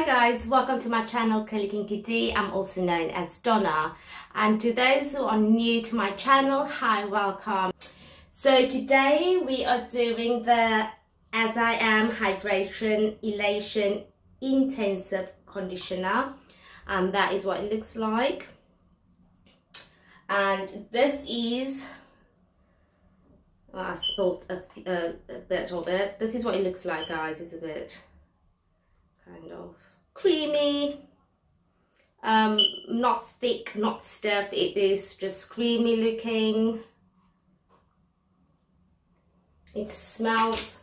Hi guys, welcome to my channel Curlykinkydee. I'm also known as Donna, and to those who are new to my channel, hi, welcome. So today we are doing the As I Am Hydration Elation Intensive Conditioner, and that is what it looks like. And this is, I spilled a little bit. This is what it looks like, guys. It's a bit kind of creamy, not thick, not stiff. It is just creamy looking. It smells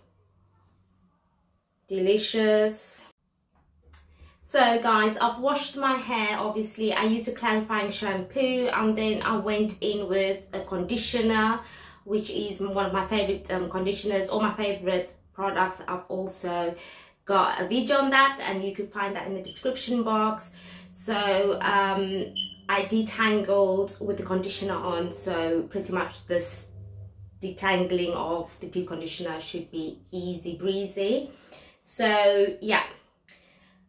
delicious. So guys, I've washed my hair. Obviously I used a clarifying shampoo, and then I went in with a conditioner, which is one of my favorite conditioners, or my favorite products. I've also got a video on that, and you can find that in the description box. So I detangled with the conditioner on, so pretty much this detangling of the deep conditioner should be easy breezy. So yeah,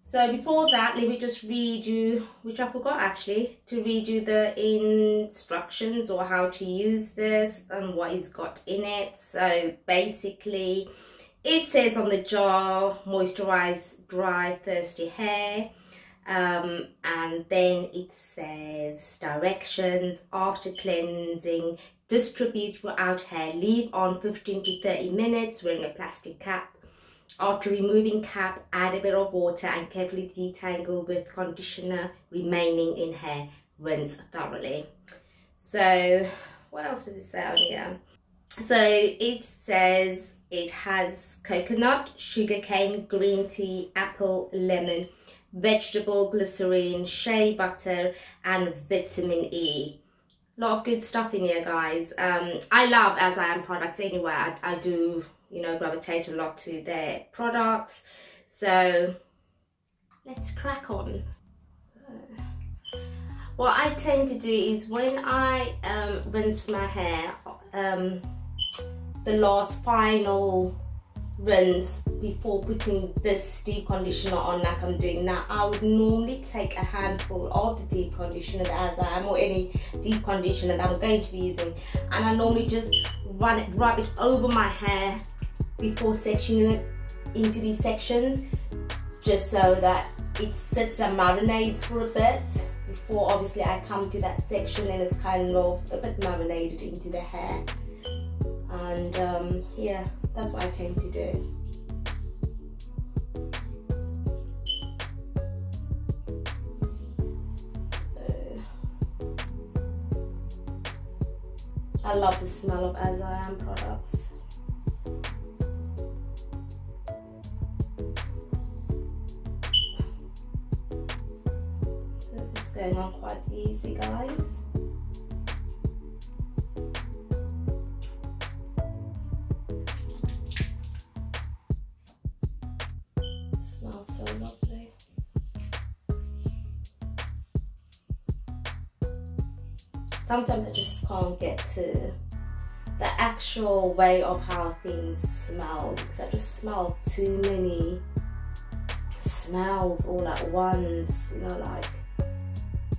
so before that, let me just read you, which I forgot actually to read you, the instructions or how to use this and what is got in it. So basically it says on the jar, moisturize dry thirsty hair, and then it says directions: after cleansing, distribute throughout hair, leave on 15 to 30 minutes wearing a plastic cap. After removing cap, add a bit of water and carefully detangle with conditioner remaining in hair. Rinse thoroughly. So what else does it say on here? So it says it has coconut, sugarcane, green tea, apple, lemon, vegetable glycerine, shea butter, and vitamin E. A lot of good stuff in here, guys. I love As I Am products anyway. I do, you know, gravitate a lot to their products. So let's crack on. What I tend to do is when I rinse my hair, the last final rinse before putting this deep conditioner on, like I'm doing now, I would normally take a handful of the deep conditioner, the As I Am, or any deep conditioner that I'm going to be using, and I normally just rub it over my hair before sectioning it into these sections, just so that it sits and marinates for a bit before obviously I come to that section, and it's kind of a bit marinated into the hair. And yeah, that's what I tend to do. So, I love the smell of As I Am products. So this is going on quite easy, guys. So lovely. Sometimes I just can't get to the actual way of how things smell, because I just smell too many smells all at once, you know, like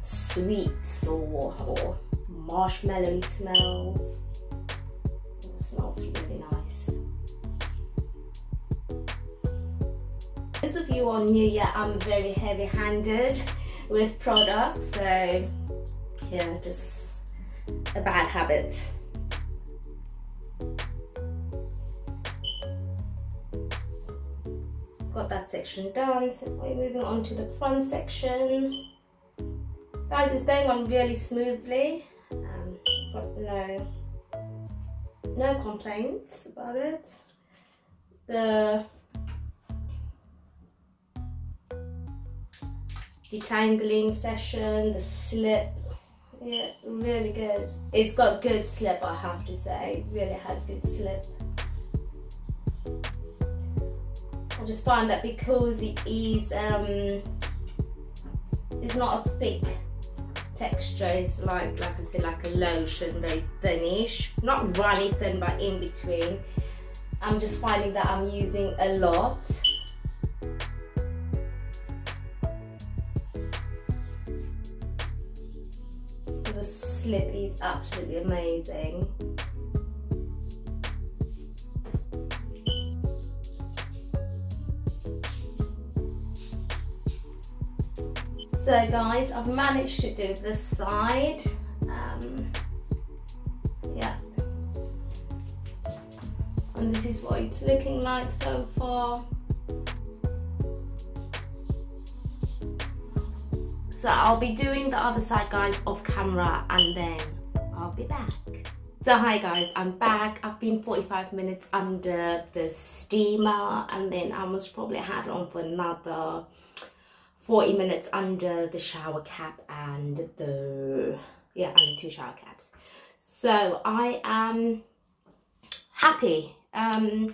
sweets or marshmallowy smells. It smells really nice. Those of you who are new, yeah, I'm very heavy-handed with products, so yeah, just a bad habit. Got that section done, so we're moving on to the front section. Guys, it's going on really smoothly. Got no complaints about it. The detangling session, the slip, yeah, really good. It's got good slip, I have to say. It really has good slip. I just find that because it is, it's not a thick texture. It's like I said, like a lotion, very thinnish, not runny thin, but in between. I'm just finding that I'm using a lot. slip is absolutely amazing. So guys, I've managed to do this side. And this is what it's looking like so far. So I'll be doing the other side, guys, off camera, and then I'll be back. So hi guys, I'm back. I've been 45 minutes under the steamer, and then I must probably had on for another 40 minutes under the shower cap and the under two shower caps. So I am happy. As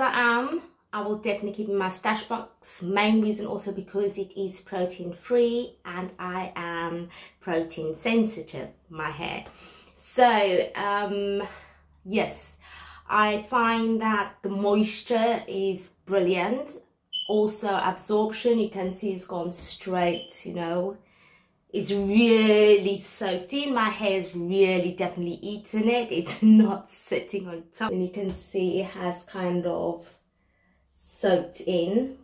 I Am, I will definitely keep in my stash box. Main reason also because it is protein free and I am protein sensitive, my hair. So yes, I find that the moisture is brilliant. Also absorption, you can see it's gone straight, you know, it's really soaked in. My hair's really definitely eaten it. It's not sitting on top. And you can see it has kind of soaked in.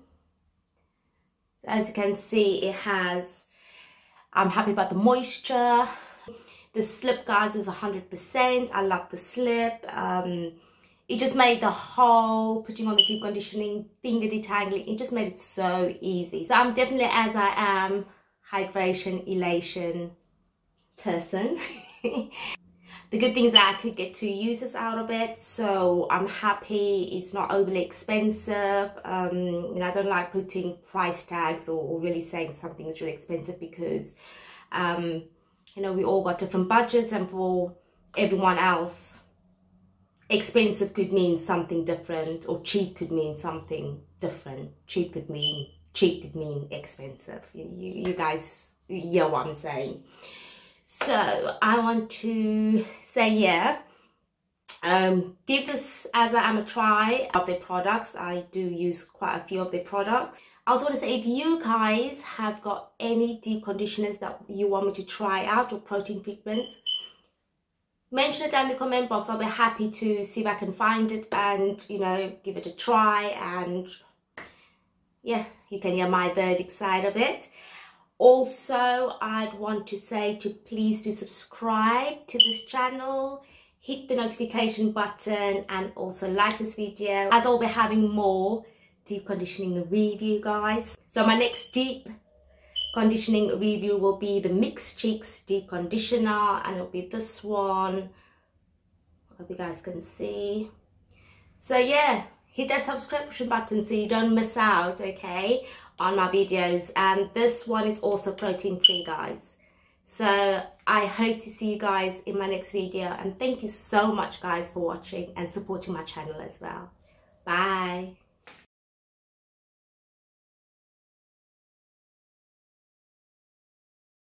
As you can see, it has, I'm happy about the moisture. The slip, guys, was 100%. I love the slip. It just made the whole putting on the deep conditioning, finger detangling, it just made it so easy. So I'm definitely As I Am Hydration Elation person. The good things that I could get 2 uses out of it, so I'm happy. It's not overly expensive. I don't like putting price tags or really saying something is really expensive, because we all got different budgets, and for everyone else expensive could mean something different, or cheap could mean something different. Cheap could mean expensive. You guys hear what I'm saying. So I want to say, give this As I Am a try of their products. I do use quite a few of their products. I also want to say, if you guys have got any deep conditioners that you want me to try out, or protein treatments, mention it down in the comment box. I'll be happy to see if I can find it and, you know, give it a try. And yeah, you can hear my verdict side of it. Also, I'd want to say to please do subscribe to this channel, hit the notification button, and also like this video, as I'll be having more deep conditioning review, guys. So my next deep conditioning review will be the Mixed Chicks deep conditioner, and it'll be this one. I hope you guys can see. So yeah, hit that subscription button so you don't miss out, okay, on my videos. And this one is also protein free, guys. So I hope to see you guys in my next video, and thank you so much, guys, for watching and supporting my channel as well. Bye.